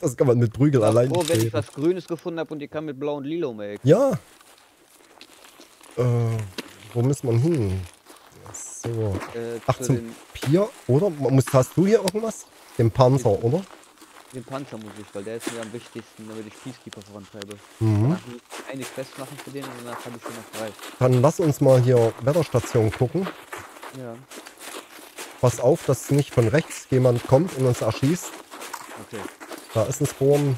Das kann man mit Prügel allein nicht. Oh, wenn ich was Grünes gefunden habe und die kann mit Blau und Lilo melken. Ja. Wo muss man hin? So. Ach, zum Pier, oder? Hast du hier irgendwas? Den Panzer, oder? Den Panzer muss ich, weil der ist mir am wichtigsten, damit ich Peacekeeper vorantreibe. Mhm. Danach muss ich eigentlich festmachen für den und danach habe ich schon noch frei. Dann lass uns mal hier Wetterstation gucken. Ja. Pass auf, dass nicht von rechts jemand kommt und uns erschießt. Okay. Da ist ein Sturm.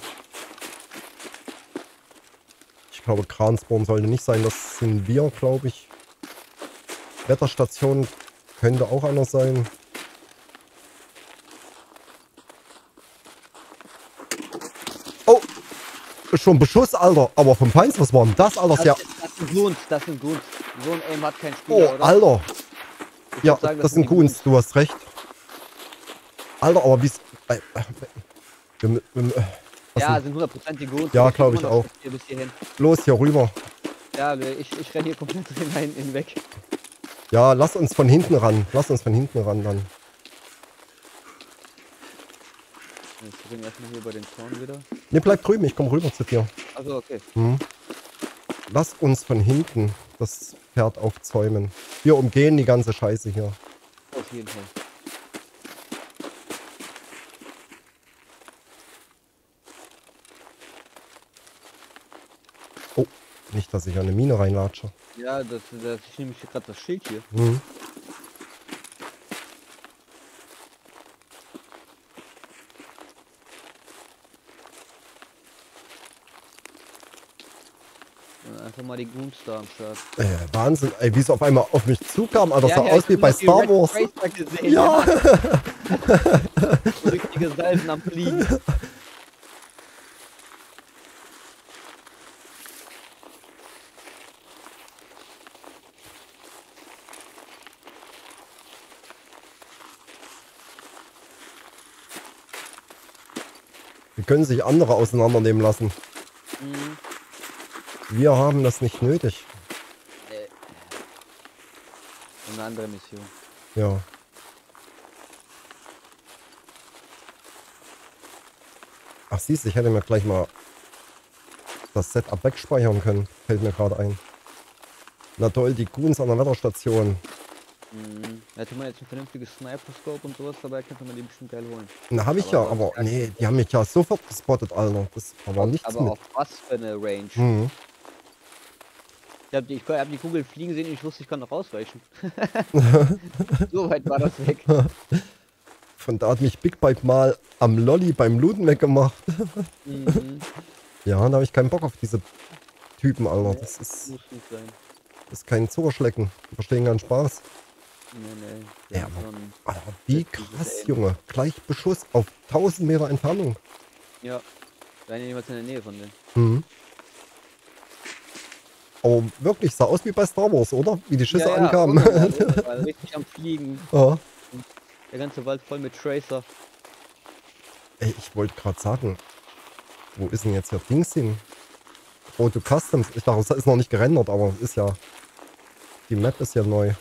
Ich glaube, Kransbaum sollte nicht sein. Das sind wir, glaube ich. Wetterstation könnte auch einer sein. Oh! Schon Beschuss, Alter. Aber vom Feinst, was war denn das, Alter? Das, ja. Das sind Goons, das sind Goons. So ein Aim hat kein Spieler, oder? Alter! Ich ja, sagen, das sind Goons, du hast recht. Alter, aber wie es... Ja, sind 100% die Goons. Ja, glaube ich auch. Hier bis hierhin. Los, hier rüber. Ja, ich renne hier komplett hinein, hinweg. Ja, lass uns von hinten ran. Lass uns von hinten ran dann. Ich bin erstmal hier über den Zaun wieder. Ne, bleib drüben, ich komme rüber zu dir. Also okay. Hm. Lass uns von hinten das Pferd aufzäumen. Wir umgehen die ganze Scheiße hier. Auf jeden Fall. Oh, nicht, dass ich an eine Mine reinlatsche. Ja, ich nehme hier gerade das Schild hier. Mhm. Einfach mal die Goons da am Start. Wahnsinn, ey, wie es auf einmal auf mich zukam, Alter, das sah aus wie bei Star Wars. Gesehen, ja! Richtige Salven am Fliegen. Wir können sich andere auseinandernehmen lassen. Mhm. Wir haben das nicht nötig. Eine andere Mission. Ja. Ach siehst du, ich hätte mir gleich mal das Setup wegspeichern können. Fällt mir gerade ein. Na toll, die Goons an der Wetterstation. Mhm. Hätte man jetzt ein vernünftiges Sniper-Scope und sowas dabei, könnte man die bestimmt geil holen. Na hab ich ja, aber nee, die haben mich ja sofort gespottet, Alter. Das war nichts mit. Aber auf was für eine Range? Mhm. Ich hab die Kugel fliegen sehen und ich wusste, ich kann noch ausweichen. So weit war das weg. Von da hat mich BigPipe mal am Lolli beim Looten weggemacht. Mhm. Ja, da habe ich keinen Bock auf diese Typen, Alter. Das ist, muss nicht sein. Das ist kein Zuckerschlecken. Die verstehen keinen Spaß. Nee, nee. Ja, aber wie krass, Junge. Gleich Beschuss auf 1000 Meter Entfernung. Ja, da ist jemand in der Nähe von denen. Mhm. Aber wirklich, sah aus wie bei Star Wars, oder? Wie die Schüsse ankamen. Ja, richtig am Fliegen. Ja. Der ganze Wald voll mit Tracer. Ey, ich wollte gerade sagen, wo ist denn jetzt der Dings hin? Oh, du Customs. Ich dachte, es ist noch nicht gerendert, aber es ist ja... Die Map ist ja neu.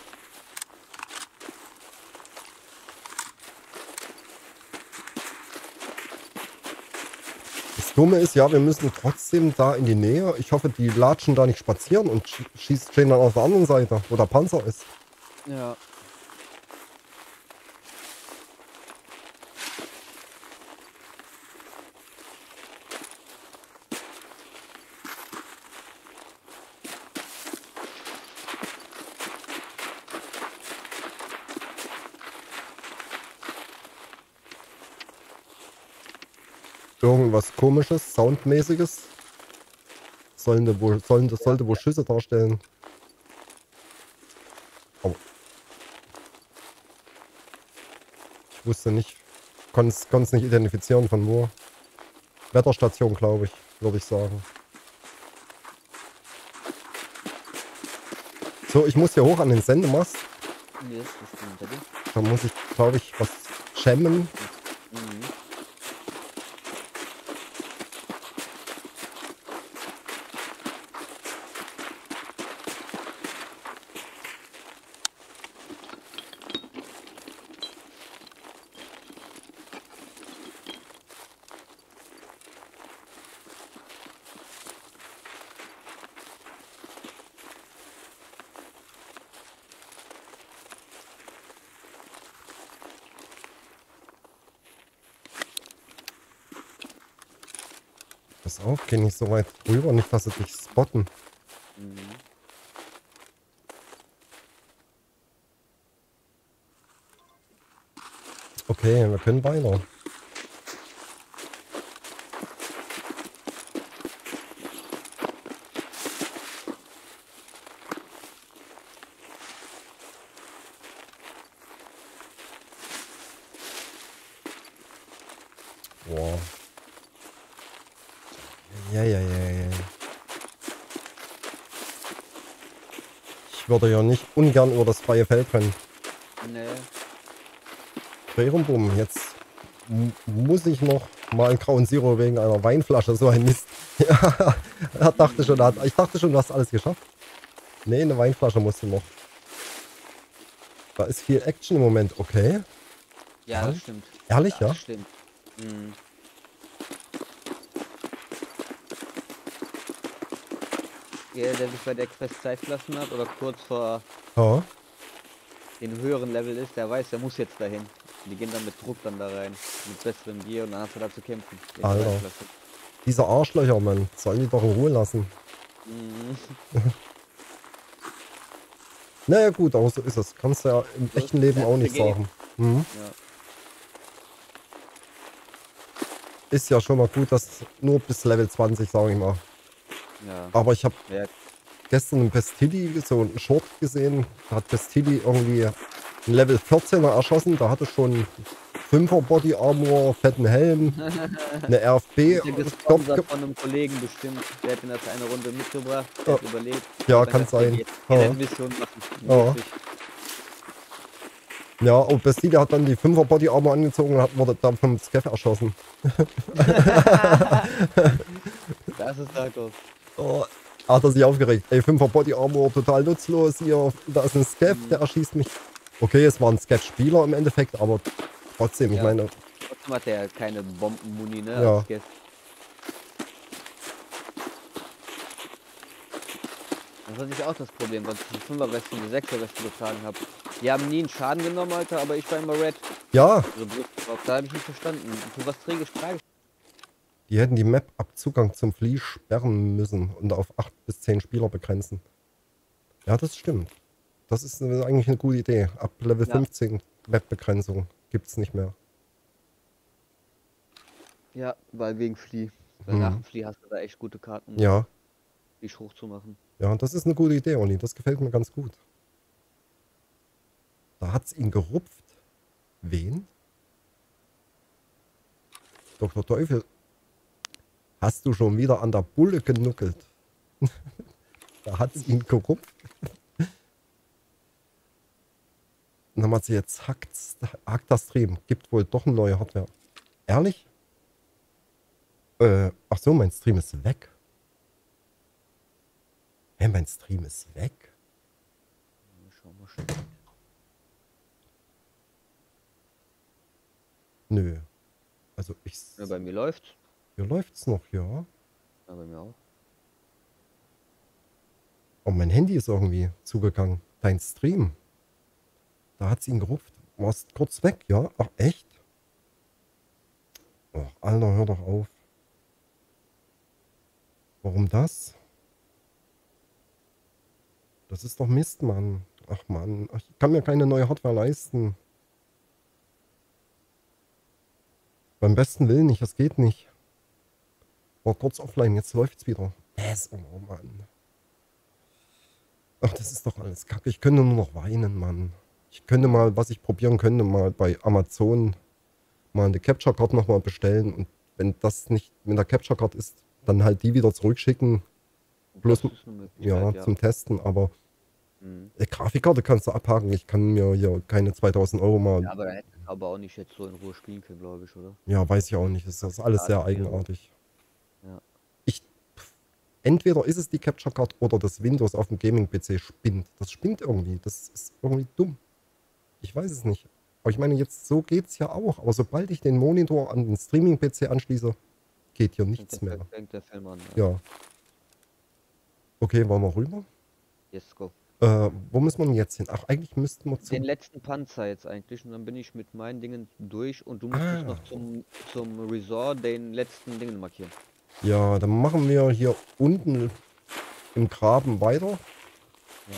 Dumme ist, ja, wir müssen trotzdem da in die Nähe. Ich hoffe, die latschen da nicht spazieren und stehen dann auf der anderen Seite, wo der Panzer ist. Ja. Irgendwas komisches, soundmäßiges. Sollte wohl Schüsse darstellen. Oh. Ich wusste nicht, konnte es nicht identifizieren von wo. Wetterstation, glaube ich, würde ich sagen. So, ich muss hier hoch an den Sendemast. Da muss ich, glaube ich, was schämmen. Pass auf, geh nicht so weit rüber, nicht, dass sie dich spotten. Mhm. Okay, wir können weiter. Ich würde ja nicht ungern über das freie Feld rennen. Nee. Dreh rum, bumm. Jetzt muss ich noch mal einen grauen Zero wegen einer Weinflasche, so ein Mist. Ja, ich dachte schon, du hast alles geschafft. Nee, eine Weinflasche musst du noch. Da ist viel Action im Moment, okay. Ja, das stimmt. Ehrlich, ja? Das stimmt. Mhm. Der sich bei der Quest Zeit gelassen hat oder kurz vor den höheren Level ist, der weiß, der muss jetzt dahin. Die gehen dann mit Druck dann da rein, mit besserem Gear und dann hast du da zu kämpfen. Alter, diese Arschlöcher, Mann, sollen die doch in Ruhe lassen. Mhm. Naja gut, aber so ist es. Kannst du ja im echten Leben auch nicht sagen. Mhm. Ja. Ist ja schon mal gut, dass nur bis Level 20, sage ich mal. Ja. Aber ich habe gestern einen Pestily, so einen Short gesehen, da hat Pestily irgendwie einen Level 14er erschossen, da hatte schon 5er Body Armor, fetten Helm, eine RFB. Gesponsert von einem Kollegen bestimmt, der hat ihn das eine Runde mitgebracht, der hat überlebt. Ja, kann sein. Ja, und Pestily hat dann die 5er Body Armor angezogen und wurde dann vom Scav erschossen. Das ist Darkos. Oh, hat er sich aufgeregt. Ey, 5er Body Armor, total nutzlos hier. Da ist ein Scav, der erschießt mich. Okay, es war ein Scav-Spieler im Endeffekt, aber trotzdem, ich meine... Trotzdem hat der keine Bombenmuni, ne? Ja. Das ist auch das Problem, weil ich die 5er Westen, die 6er Westen getragen habe. Die haben nie einen Schaden genommen, Alter, aber ich war immer red. Ja. Da habe ich nicht verstanden. Für was träge ich Frage? Die hätten die Map ab Zugang zum Flee sperren müssen und auf 8 bis 10 Spieler begrenzen. Ja, das stimmt. Das ist eigentlich eine gute Idee. Ab Level 15 Map-Begrenzung gibt es nicht mehr. Ja, weil wegen Flee. Weil nach dem Flee hast du da echt gute Karten, dich hochzumachen. Ja, das ist eine gute Idee, Olli. Das gefällt mir ganz gut. Da hat's ihn gerupft. Wen? Dr. Teufel. Hast du schon wieder an der Bulle genuckelt? Da hat es ihn gerupft. Und dann hat sie jetzt hackt das Stream. Gibt wohl doch eine neue Hardware. Ehrlich? Ach so, mein Stream ist weg. Hä, mein Stream ist weg? Schauen wir schon. Nö. Also ich... Ja, bei mir läuft's. Hier läuft's noch, ja. Ja, bei mir auch. Oh, mein Handy ist irgendwie zugegangen. Dein Stream. Da hat's ihn gerupft. Warst kurz weg, ja? Ach, echt? Ach, Alter, hör doch auf. Warum das? Das ist doch Mist, Mann. Ach, Mann. Ich kann mir keine neue Hardware leisten. Beim besten Willen nicht, das geht nicht. War kurz offline, jetzt läuft's wieder. Oh Mann. Ach, das ist doch alles kacke. Ich könnte nur noch weinen, Mann. Ich könnte mal, was ich probieren könnte, mal bei Amazon mal eine Capture Card nochmal bestellen. Und wenn das nicht mit der Capture Card ist, dann halt die wieder zurückschicken. Bloß zum Testen, aber Grafikkarte kannst du abhaken. Ich kann mir hier keine 2000 € mal... Ja, aber da hätte ich aber auch nicht jetzt so in Ruhe spielen können, glaube ich, oder? Ja, weiß ich auch nicht. Das ist alles sehr eigenartig. Ja. Entweder ist es die Capture Card oder das Windows auf dem Gaming-PC spinnt. Das spinnt irgendwie. Das ist irgendwie dumm. Ich weiß es nicht. Aber ich meine, jetzt so geht es ja auch. Aber sobald ich den Monitor an den Streaming-PC anschließe, geht hier nichts mehr. Der Film an, ja. Okay, wollen wir rüber? Yes, go. Wo müssen wir denn jetzt hin? Ach, eigentlich müssten wir zu... Den letzten Panzer jetzt eigentlich. Und dann bin ich mit meinen Dingen durch. Und du musst noch zum Resort den letzten Dingen markieren. Ja, dann machen wir hier unten im Graben weiter. Ja.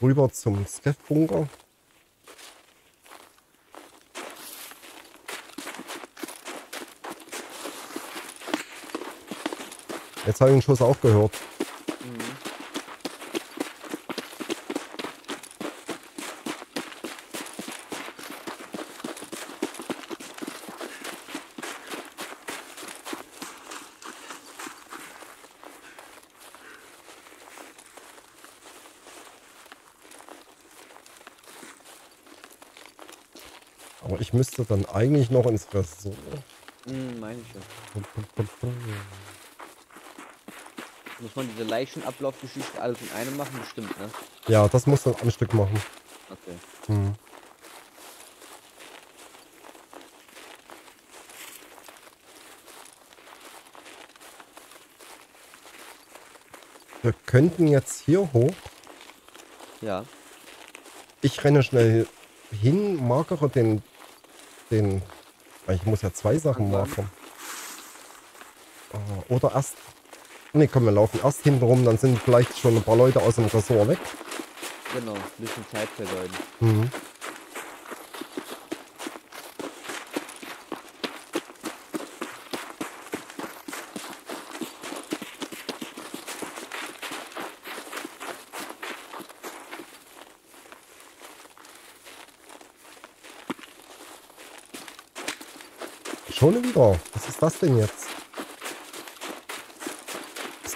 Rüber zum Scav-Bunker. Jetzt habe ich den Schuss auch gehört. Mhm. Aber ich müsste dann eigentlich noch ins Resort. Mhm, meine ich ja. Muss man diese Leichenablaufgeschichte alles in einem machen? Bestimmt, ne? Ja, das muss man am Stück machen. Okay. Hm. Wir könnten jetzt hier hoch. Ja. Ich renne schnell hin, markere den... Ich muss ja zwei Sachen markern. Oder erst... Ne, komm, wir laufen erst hintenrum, dann sind vielleicht schon ein paar Leute aus dem Ressort weg. Genau, ein bisschen Zeit vergeuden. Mhm. Schon wieder? Was ist das denn jetzt?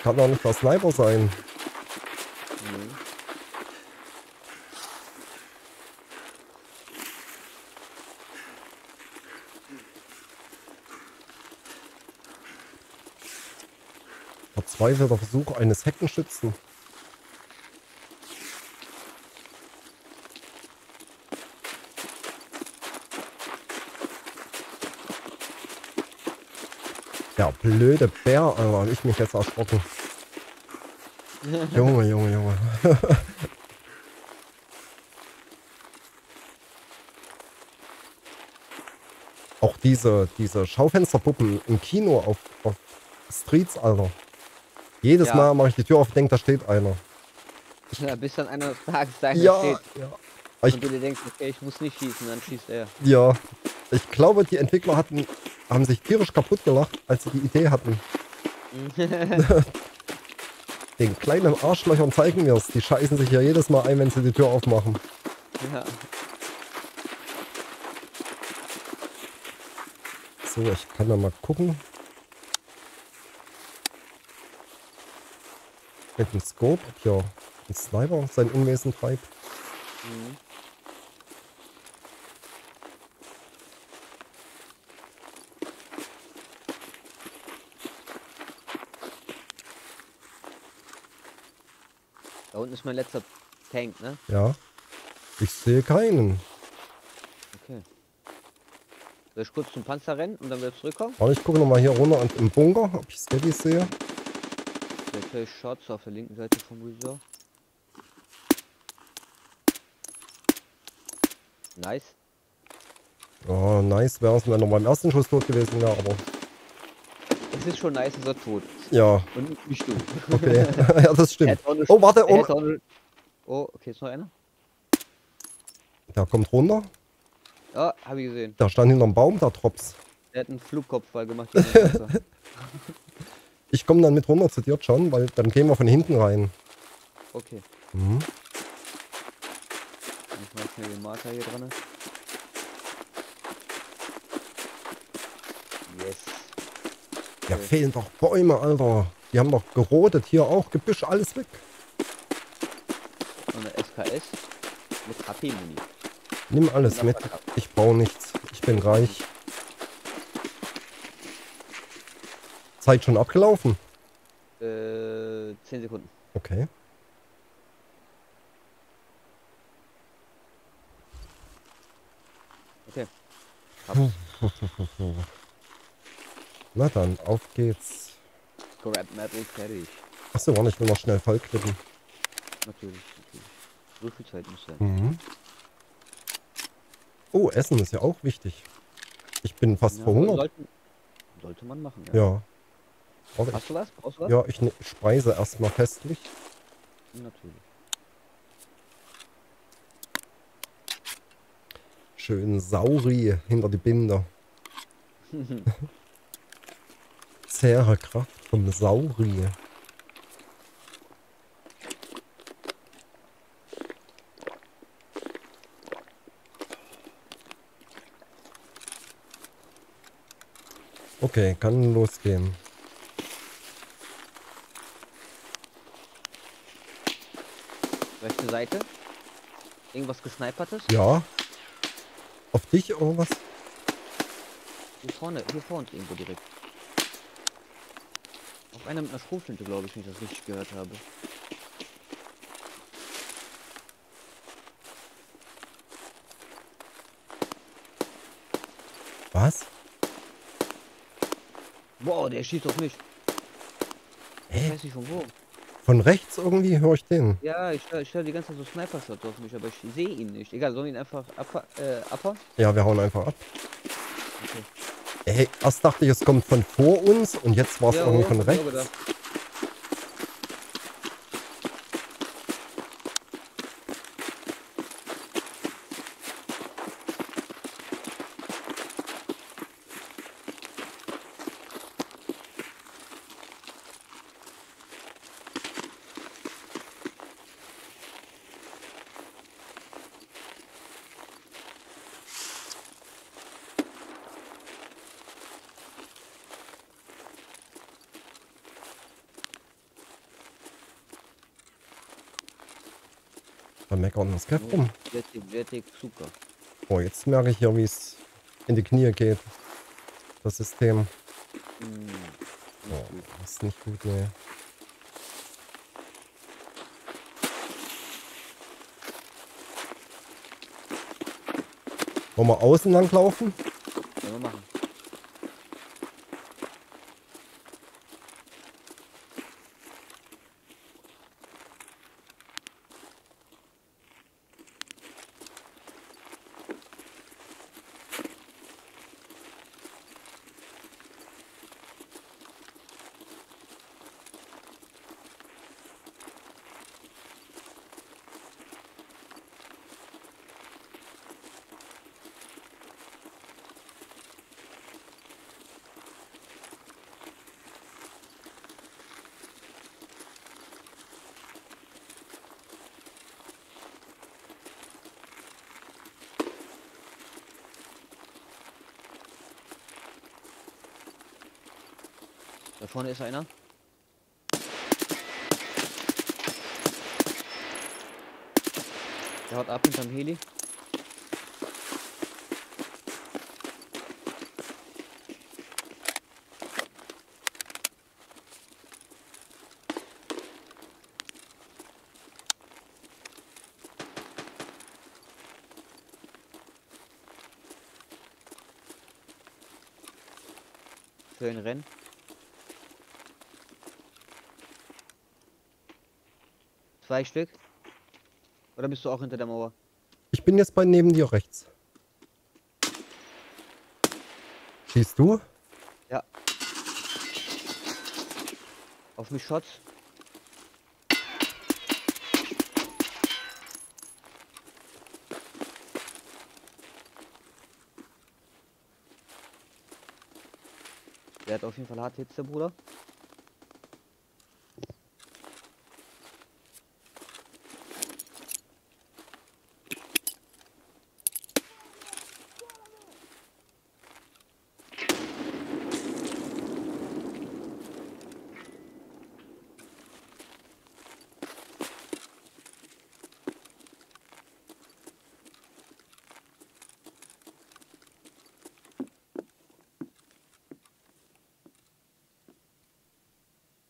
Kann doch nicht der Sniper sein. Nee. Verzweifelter Versuch eines Heckenschützen. Der blöde Bär, Alter, hab ich mich jetzt erschrocken. Junge, Junge, Junge. Auch diese Schaufensterpuppen im Kino auf Streets, Alter. Jedes Mal mache ich die Tür auf und denke, da steht einer. Ja, bis dann einer des Tages da steht. Ja. Und du dir denkst, okay, ich muss nicht schießen, dann schießt er. Ja, ich glaube, die Entwickler haben sich tierisch kaputt gelacht, als sie die Idee hatten. Den kleinen Arschlöchern zeigen wir es. Die scheißen sich ja jedes Mal ein, wenn sie die Tür aufmachen. Ja. So, ich kann da mal gucken. Mit dem Scope, ob hier ein Sniper sein Unwesen treibt. Mhm. Da unten ist mein letzter Tank, ne? Ja. Ich sehe keinen. Okay. Soll ich kurz zum Panzer rennen und dann wieder zurückkommen? Aber ich gucke nochmal hier runter und im Bunker, ob ich Steadys sehe. Jetzt höre ich Shots auf der linken Seite vom Resort. Nice. Oh, nice wäre es, wenn er noch beim ersten Schuss tot gewesen wäre, aber... Es ist schon nice, ist er tot. Ja. Und nicht du. Okay, ja, das stimmt. Oh, warte, oh. Oh, okay, ist noch einer. Der kommt runter. Ja, habe ich gesehen. Da stand hinterm Baum, der Drops. Der hat einen Flugkopfball gemacht. Ich komme dann mit runter zu dir, John, weil dann gehen wir von hinten rein. Okay. Mhm. Ich mach schnell den Marker hier dran. Yes. Ja, fehlen doch Bäume, Alter. Die haben doch gerodet. Hier auch Gebüsch, alles weg. Und eine SKS mit HP-Money. Nimm alles mit. Ich brauche nichts. Ich bin reich. Zeit schon abgelaufen? 10 Sekunden. Okay. Okay. Na dann, auf geht's. Grab Metal fertig. Achso, warte, ich will noch schnell vollklippen. Natürlich, natürlich. So viel Zeit muss sein. Mhm. Oh, Essen ist ja auch wichtig. Ich bin fast verhungert. Sollte man machen, ja. Ja. Hast du was? Brauchst du was? Ja, ich speise erstmal festlich. Natürlich. Schön Saurier hinter die Binder. Zähere Kraft von Saurier. Okay, kann losgehen. Rechte Seite? Irgendwas gesnipertes? Ja. Auf dich irgendwas? Hier vorne irgendwo direkt. Auf einer mit einer Schroflinte, glaube ich, wenn ich das richtig gehört habe. Was? Boah, der schießt auf mich. Ich weiß nicht von wo. Von rechts irgendwie höre ich den. Ja, ich höre die ganze Zeit so Sniper-Shots auf mich, aber ich sehe ihn nicht. Egal, sollen ihn einfach abhauen? Ja, wir hauen einfach ab. Okay. Ey, erst dachte ich, es kommt von vor uns und jetzt war es irgendwie von rechts. Das rum. Oh, jetzt merke ich ja, wie es in die Knie geht. Das System. Oh, das ist nicht gut, ne. Wollen wir außen lang laufen? Ja, wir machen. Da vorne ist einer. Der haut ab hinterm Heli. Für ein Rennen. Zwei Stück? Oder bist du auch hinter der Mauer? Ich bin jetzt bei neben dir rechts. Schießt du? Ja. Auf mich Shots. Der hat auf jeden Fall harte Hitze, Bruder.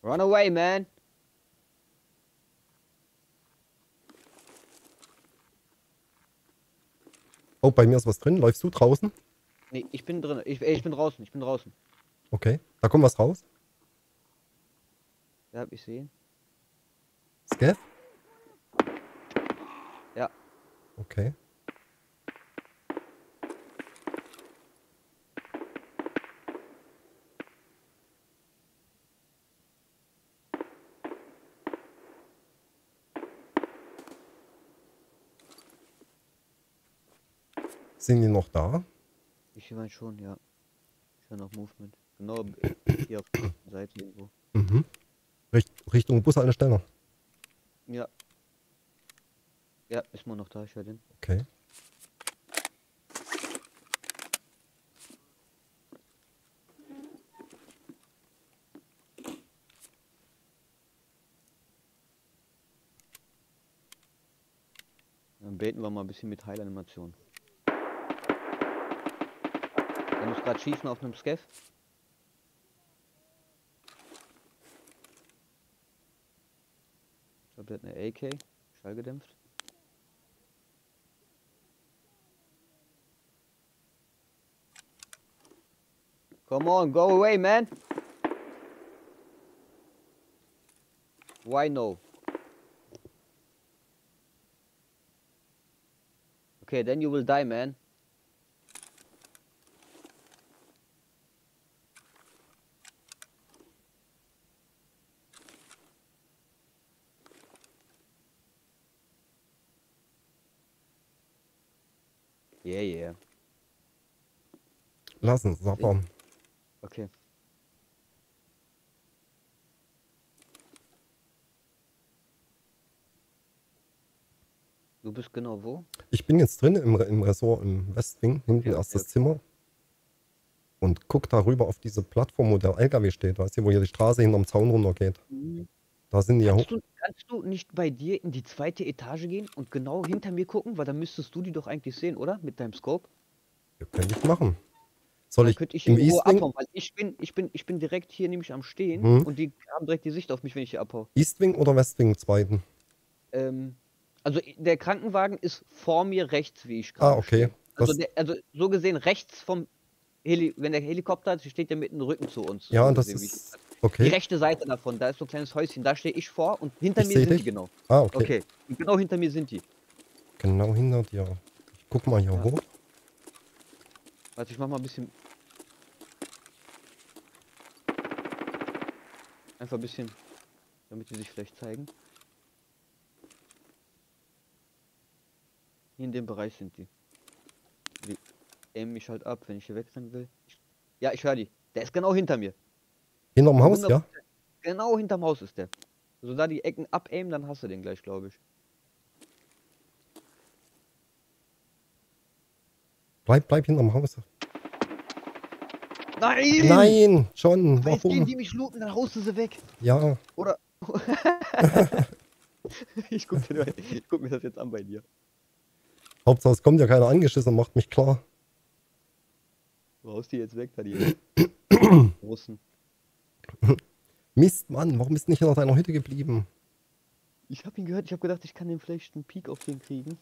Run away, man! Oh, bei mir ist was drin. Läufst du draußen? Nee, ich bin drin. Ich bin draußen. Okay, da kommt was raus. Ja, hab ich gesehen. Scav? Ja. Okay. Sind die noch da? Ich meine schon, ja. Ich höre noch Movement. Genau hier auf der Seite irgendwo. Mhm. Richtung Bushaltestelle. Ja. Ja, ist man noch da, ich höre den. Okay. Dann beten wir mal ein bisschen mit Heilanimation. Er muss gerade schießen auf einem Scav. Ich glaube, der hat eine AK, Schall gedämpft. Come on, go away, man! Why no? Okay, then you will die, man. Yeah, yeah. Lass uns abbauen. Okay. Du bist genau wo? Ich bin jetzt drin im Resort im West Wing, hinten ja, erstes Zimmer. Und guck darüber auf diese Plattform, wo der LKW steht, weißt du, wo hier die Straße hinterm Zaun runter geht. Mhm. Da sind die ja hoch. Kannst du nicht bei dir in die zweite Etage gehen und genau hinter mir gucken? Weil dann müsstest du die doch eigentlich sehen, oder? Mit deinem Scope. Ja, könnte ich machen. Soll ich im East Wing abhauen, weil ich bin direkt hier nämlich am Stehen und die haben direkt die Sicht auf mich, wenn ich hier abhaue. East Wing oder West Wing zweiten? Also der Krankenwagen ist vor mir rechts, wie ich gerade. Ah, okay. Also so gesehen rechts vom Heli, wenn der Helikopter ist, steht der mit dem Rücken zu uns. Ja, so das gesehen, ist okay. Die rechte Seite davon, da ist so ein kleines Häuschen, da stehe ich vor und hinter mir sind die genau. Ah, okay. Okay. Und genau hinter mir sind die. Genau hinter dir. Ich guck mal hier hoch. Warte, ich mach mal ein bisschen. Einfach ein bisschen, damit die sich vielleicht zeigen. Hier in dem Bereich sind die. Die aimen mich halt ab, wenn ich hier weg sein will. Ja, ich höre die. Der ist genau hinter mir. Hinterm Haus, ja? Genau hinterm Haus ist der. Also da die Ecken abaimen, dann hast du den gleich, glaube ich. Bleib hinterm Haus. Nein! Nein, schon. Warum? Wenn die mich looten, dann haust du sie weg. Ja. Oder... ich guck mir das jetzt an bei dir. Hauptsache, es kommt ja keiner angeschissen, macht mich klar. Du haust die jetzt weg, da die Russen. Mist, Mann, warum ist nicht hinter deiner Hütte geblieben? Ich hab ihn gehört, ich hab gedacht, ich kann den vielleicht einen Peak auf den kriegen.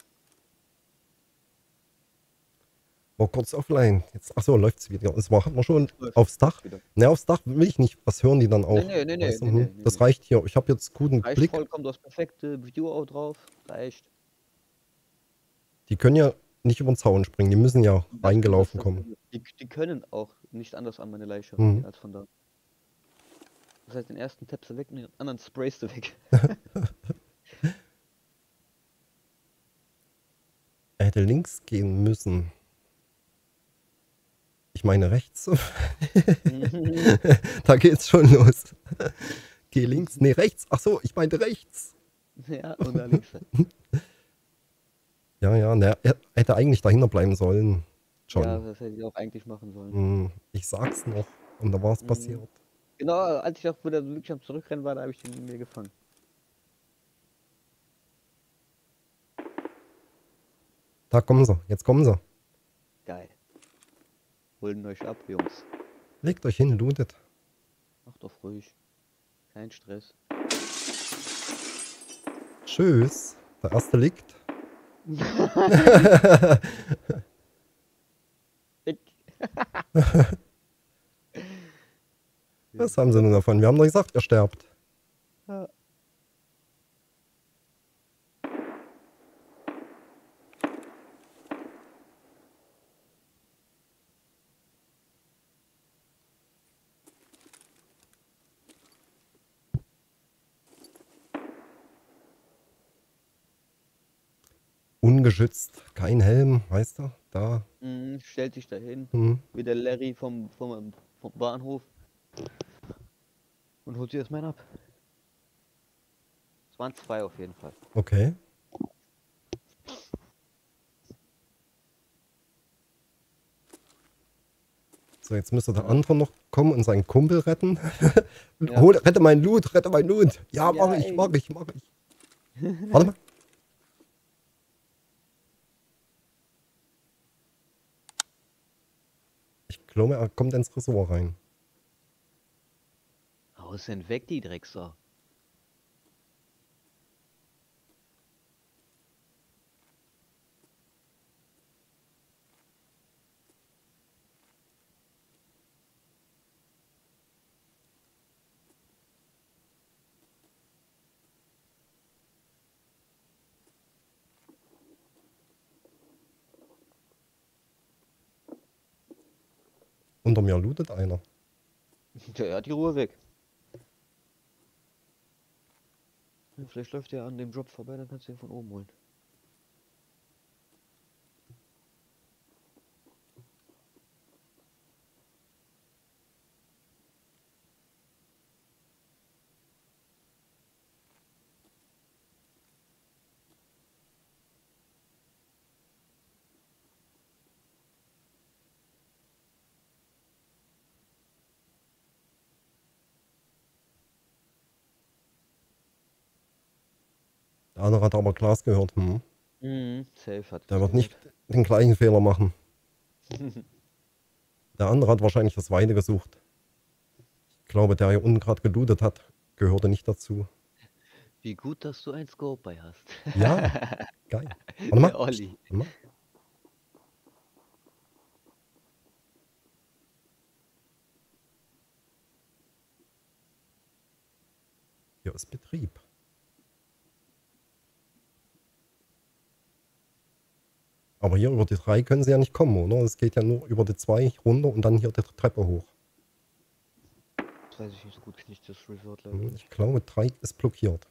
War kurz offline. Jetzt, achso, läuft's wieder. Das hat man schon aufs Dach. Ne, aufs Dach will ich nicht. Was hören die dann auch? Nee, das reicht hier. Ich habe jetzt guten reicht Blick. Vollkommen, das perfekte Video auch drauf. Reicht. Die können ja nicht über den Zaun springen. Die müssen ja reingelaufen kommen. Die können auch nicht anders an meine Leiche ran als von da. Das heißt, den ersten tappst du weg und den anderen sprayst du weg. Er hätte links gehen müssen. Ich meine rechts. Da geht's schon los. Geh links. Ne, rechts. Ach so, ich meinte rechts. Ja, oder links. Ja, ne, er hätte eigentlich dahinter bleiben sollen. John. Ja, das hätte ich auch eigentlich machen sollen. Ich sag's noch. Und da war es passiert. Genau, als ich auch wieder wirklich am Zurückrennen war, da habe ich den mir gefangen. Da kommen sie. Jetzt kommen sie. Geil. Holen euch ab, Jungs. Legt euch hin, lootet. Macht doch ruhig. Kein Stress. Tschüss. Der erste liegt. Was haben sie denn davon? Wir haben doch gesagt, er stirbt. Ja. ungeschützt, kein Helm, weißt du, da. Stellt sich dahin, wie der Larry vom Bahnhof und holt sie erstmal ab. Es waren zwei auf jeden Fall. Okay. So, jetzt müsste der andere noch kommen und seinen Kumpel retten. Ja. Hol, rette meinen Loot, rette meinen Loot. Ja, mach ich, mach ich. Warte mal. Ich glaube, er kommt ins Ressort rein. Raus sind weg, die Drecksau. Unter mir lootet einer. Der hat die Ruhe weg. Ja, vielleicht läuft er an dem Job vorbei, dann kannst du ihn von oben holen. Der andere hat aber Glas gehört. Safe hat der wird nicht den gleichen Fehler machen. Der andere hat wahrscheinlich das Weide gesucht. Ich glaube, der hier unten gerade gelootet hat, gehörte nicht dazu. Wie gut, dass du ein Scope bei hast. Ja, geil. Warte mal. Olli. Warte mal. Hier ist Betrieb. Aber hier über die 3 können sie ja nicht kommen, oder? Es geht ja nur über die 2 runter und dann hier die Treppe hoch. Das weiß ich nicht so gut, nicht das Resort leider. Ich glaube, 3 ist blockiert.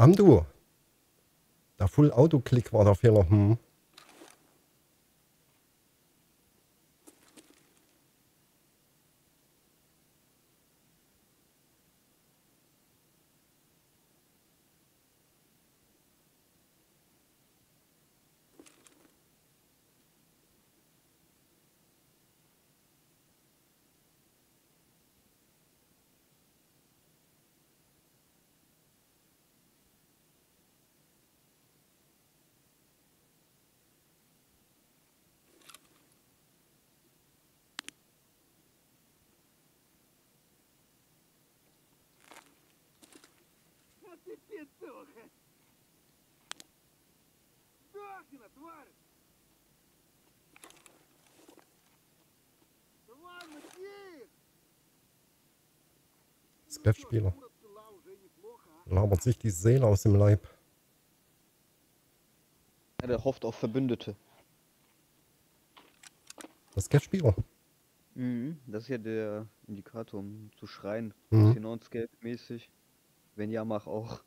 Amdu, der Full-Auto-Klick war der Fehler. Scav-Spieler labert sich die Seele aus dem Leib. Ja, der hofft auf Verbündete. Das ist kein Spiegel. Mhm, das ist ja der Indikator, um zu schreien. Mhm. Das ist genau Scav-mäßig. Wenn ja, mach auch.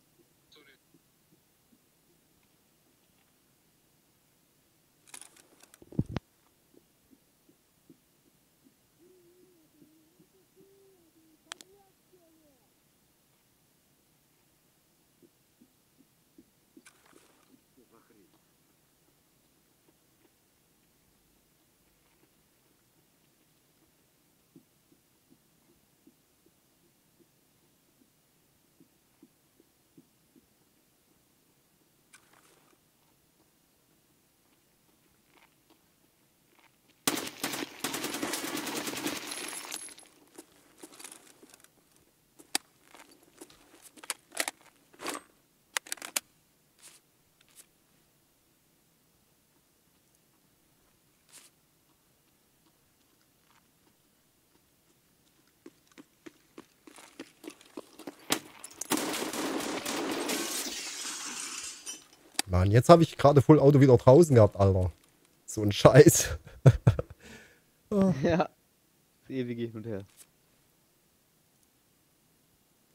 Mann, jetzt habe ich gerade voll Auto wieder draußen gehabt, Alter. So ein Scheiß. Oh. Ja, das ewige Hin und Her.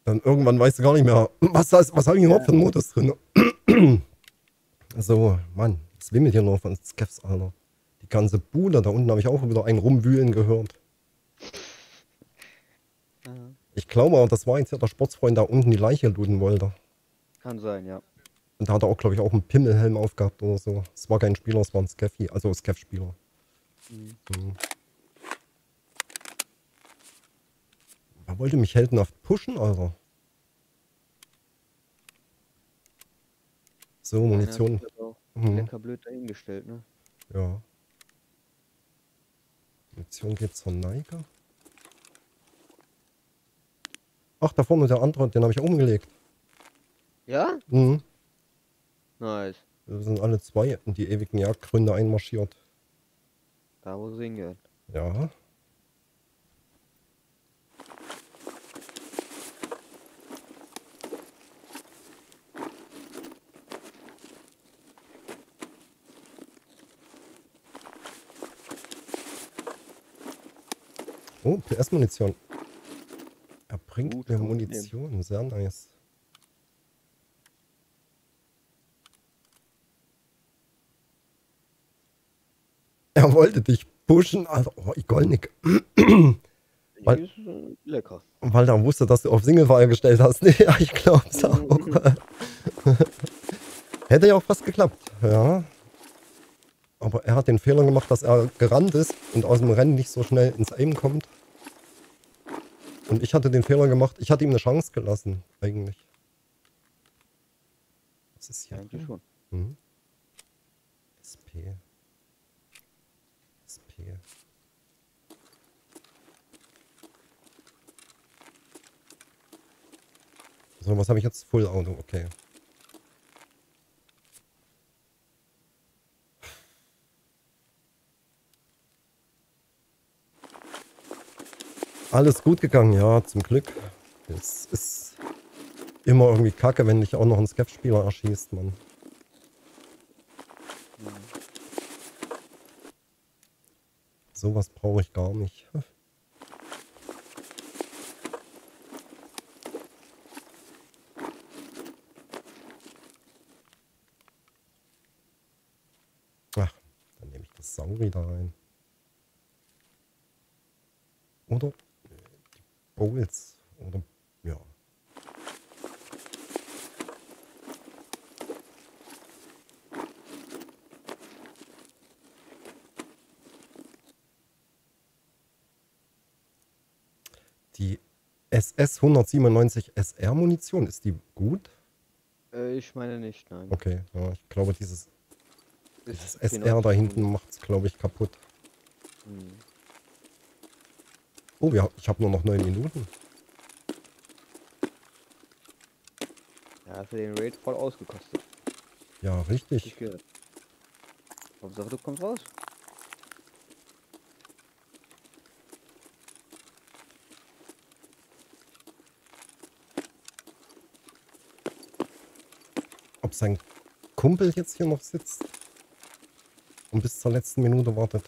Dann irgendwann weißt du gar nicht mehr, was habe ich überhaupt für einen Modus drin? So, Mann, es wimmelt hier nur von Scavs, Alter. Die ganze Bude, da unten habe ich auch wieder einen rumwühlen gehört. Aha. Ich glaube auch, das war jetzt ja der Sportsfreund da unten, die Leiche looten wollte. Kann sein, ja. Und da hat er auch, glaube ich, auch einen Pimmelhelm aufgehabt oder so. Es war kein Spieler, es war ein Scaffi, also Scav-Spieler. Mhm. So. Er wollte mich heldenhaft pushen, Alter. So, Munition. Mhm. Lecker blöd dahingestellt, ne? Ja. Munition geht zur Neige. Ach, da vorne der andere, den habe ich umgelegt. Ja? Mhm. Nice. Wir sind alle zwei in die ewigen Jagdgründe einmarschiert. Da wo sie hingehen. Ja. Oh, PS-Munition. Er bringt mir Munition. Nehmen. Sehr nice. Er wollte dich pushen, also oh, Igolnik. Weil, lecker. Weil er wusste, dass du auf Singlefire gestellt hast. Nee, ja, ich glaub's auch. Hätte ja auch fast geklappt, ja. Aber er hat den Fehler gemacht, dass er gerannt ist und aus dem Rennen nicht so schnell ins Aim kommt. Und ich hatte den Fehler gemacht, ich hatte ihm eine Chance gelassen, eigentlich. Das ist ja eigentlich schon. Hm? SP. So, was habe ich jetzt? Full Auto, okay. Alles gut gegangen, ja, zum Glück. Es ist immer irgendwie kacke, wenn dich auch noch ein Scav-Spieler erschießt, Mann. Sowas brauche ich gar nicht. Ach, dann nehme ich das Saurier da rein. Oder Bowls. Oder ja. Die SS-197 SR-Munition, ist die gut? Ich meine nicht, nein. Okay, ja, ich glaube dieses SR da hinten macht es, glaube ich, kaputt. Hm. Oh, ich habe nur noch 9 Minuten. Ja, für den Raid voll ausgekostet. Ja, richtig. Hauptsache, du kommst raus. Ob sein Kumpel jetzt hier noch sitzt und bis zur letzten Minute wartet.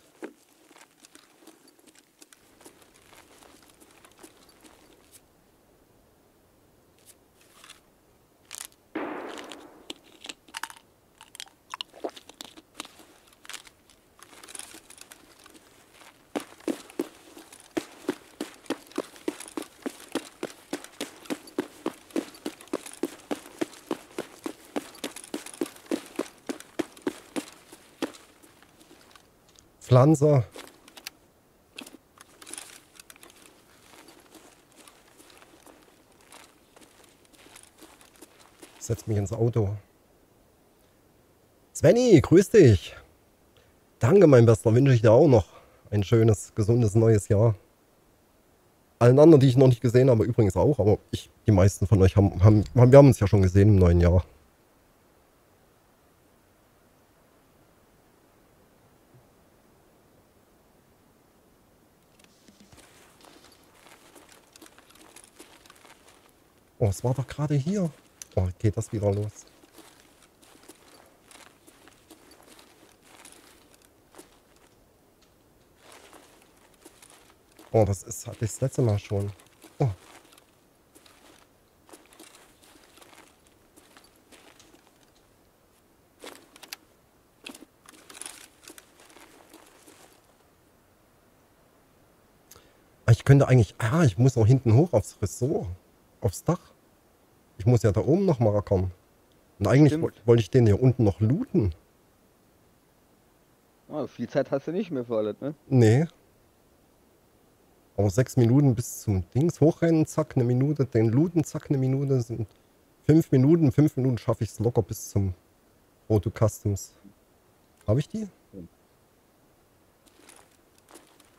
Pflanzer. Ich setz mich ins Auto. Svenny, grüß dich. Danke, mein Bester. Wünsche ich dir auch noch ein schönes, gesundes neues Jahr. Allen anderen, die ich noch nicht gesehen habe, übrigens auch. Aber ich, die meisten von euch wir haben uns ja schon gesehen im neuen Jahr. Oh, es war doch gerade hier. Oh, geht das wieder los. Oh, das ist, hatte ich das letzte Mal schon. Oh. Ich könnte eigentlich... Ah, ich muss noch hinten hoch aufs Ressort. Aufs Dach. Ich muss ja da oben noch mal kommen. Und eigentlich wollte ich den hier unten noch looten. Oh, viel Zeit hast du nicht mehr für alles, ne? Nee. Aber 6 Minuten bis zum Dings. Hochrennen, zack, 1 Minute. Den looten, zack, 1 Minute. Sind 5 Minuten. 5 Minuten schaffe ich es locker bis zum Auto Customs. Habe ich die?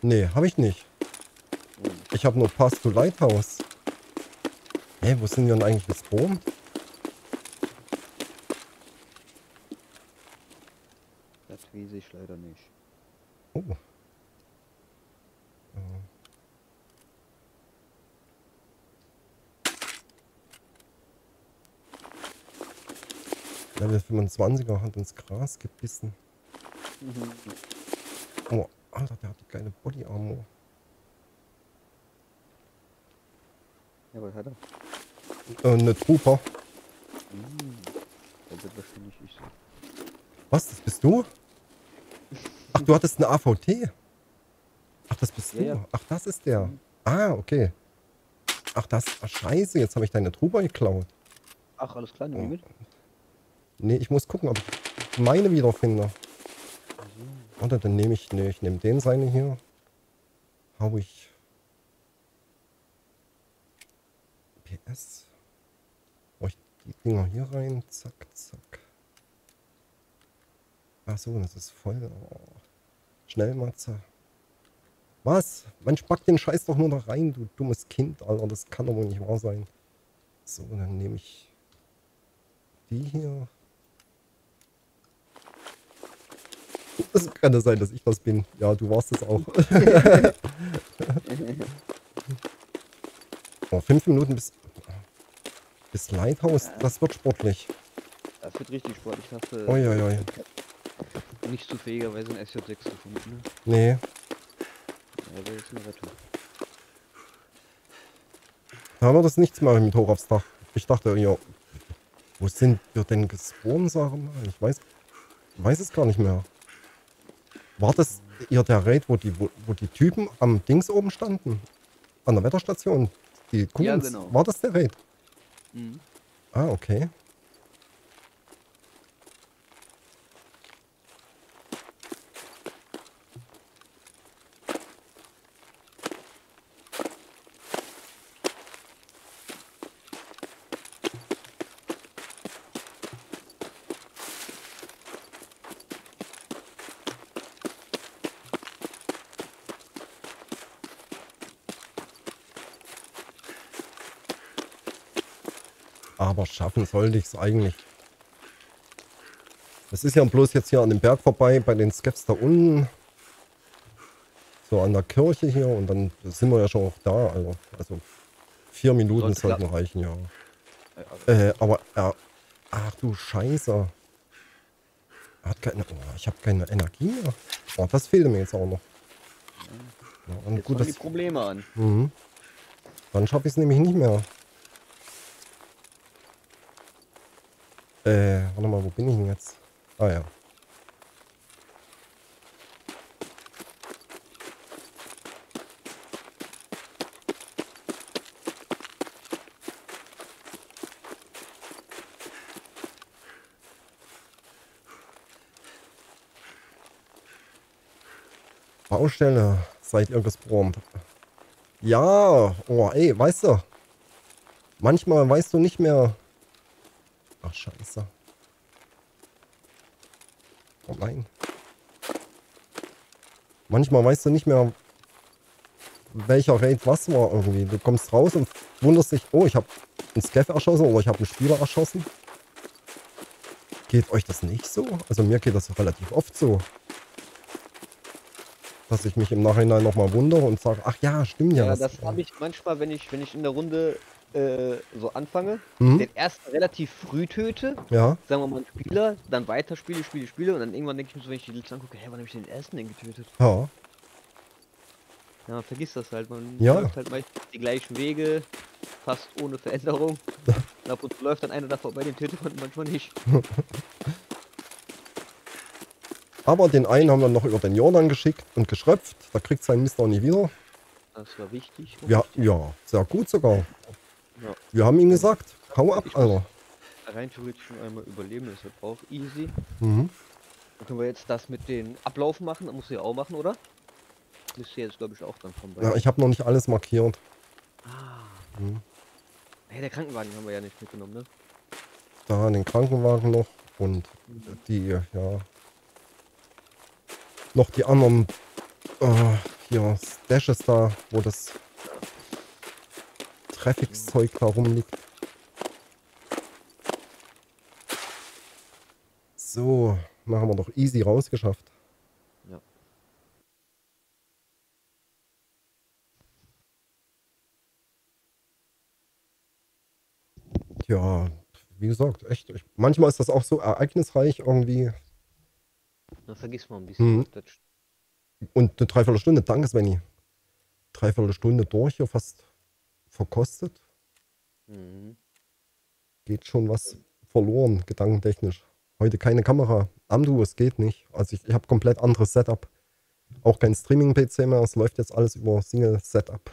Nee, habe ich nicht. Ich habe nur Pass-to-Lighthouse. Hey, wo sind wir denn eigentlich das Boom? Das weiß ich leider nicht. Oh. Level 25er hat ins Gras gebissen. Oh, Alter, der hat die geile Body Armor. Ja, was hat er? Eine Trooper. Das wird wahrscheinlich ich sein. Was? Das bist du? Ach, du hattest eine AVT? Ach, das bist ja, du? Ja. Ach, das ist der. Mhm. Ah, okay. Ach, das... Ach, scheiße, jetzt habe ich deine Trooper geklaut. Ach, alles klar, nimm die mit? Nee, ich muss gucken, ob ich meine wiederfinde. Also. Oder dann nehme ich... Nee, ich nehme den seine hier. Hau ich... PS... Die Dinger hier rein, zack, zack. Ach so, das ist voll. Oh. Schnell, Matze. Was? Man spackt den Scheiß doch nur da rein, du dummes Kind, Alter. Das kann doch wohl nicht wahr sein. So, dann nehme ich die hier. Es kann ja sein, dass ich das bin. Ja, du warst es auch. Oh, 5 Minuten bis... Das Lighthouse, das wird sportlich. Das wird richtig sportlich. Ich hatte nicht zufälligerweise ein SJ6 gefunden. Ne? Nee. Aber jetzt eine Rettung. Da war das nichts mehr mit hoch aufs Dach. Ich dachte, ja, wo sind wir denn gespawnt, sag mal? Ich weiß es gar nicht mehr. War das eher der Raid, wo die Typen am Dings oben standen? An der Wetterstation? Die Goons? Ja, genau. War das der Raid? Mhm. Ah, okay. Aber schaffen sollte ich es eigentlich. Es ist ja bloß jetzt hier an dem Berg vorbei, bei den Scavs da unten. So an der Kirche hier und dann sind wir ja schon auch da. Also 4 Minuten sollten reichen, ja. Ach du Scheiße. Ich habe keine Energie mehr. Oh, das fehlte mir jetzt auch noch. Ja, und jetzt gut, das, die Probleme an. Mhm. Dann schaffe ich es nämlich nicht mehr. Warte mal, wo bin ich denn jetzt? Ah ja. Baustelle, seit irgendwas brummt. Ja, oh ey, weißt du, manchmal weißt du nicht mehr. Ach scheiße. Oh nein. Manchmal weißt du nicht mehr, welcher Raid was war irgendwie. Du kommst raus und wunderst dich, oh, ich habe einen Scav erschossen oder ich habe einen Spieler erschossen. Geht euch das nicht so? Also mir geht das relativ oft so. Dass ich mich im Nachhinein nochmal wundere und sage, ach ja, stimmt ja. Ja, das habe ich manchmal, wenn ich in der Runde so anfange, den ersten relativ früh töte, ja. Sagen wir mal einen Spieler, dann weiter spiele und dann irgendwann denke ich mir so, wenn ich die Liste angucke, hey, wann habe ich den ersten denn getötet? Ja. Ja, man vergisst das halt, man läuft halt meistens die gleichen Wege, fast ohne Veränderung. Und ab und zu läuft dann einer da vorbei, den tötet man manchmal nicht. Aber den einen haben wir noch über den Jordan geschickt und geschröpft. Da kriegt sein Mist auch nie wieder. Das war wichtig. Ja, ja, sehr gut sogar. Ja. Wir haben ihm gesagt, hau ab, Alter. Rein theoretisch schon einmal überleben, das wird auch easy. Mhm. Dann können wir jetzt das mit den Ablauf machen, das musst du ja auch machen, oder? Müsste jetzt, glaube ich, auch dran kommen. Ja, ich habe noch nicht alles markiert. Ah. Mhm. Hey, der Krankenwagen haben wir ja nicht mitgenommen, ne? Da, den Krankenwagen noch und die, ja... Noch die anderen hier Stashes da, wo das Traffic-Zeug da rumliegt. So, machen wir doch easy rausgeschafft. Ja. Tja, wie gesagt, echt. Manchmal ist das auch so ereignisreich irgendwie. Dann vergisst man ein bisschen. Und eine Dreiviertelstunde, danke Svenny. Dreiviertelstunde durch, hier fast verkostet. Mhm. Geht schon was verloren, gedankentechnisch. Heute keine Kamera. Amdu, es geht nicht. Also ich habe komplett anderes Setup. Auch kein Streaming-PC mehr, es läuft jetzt alles über Single-Setup.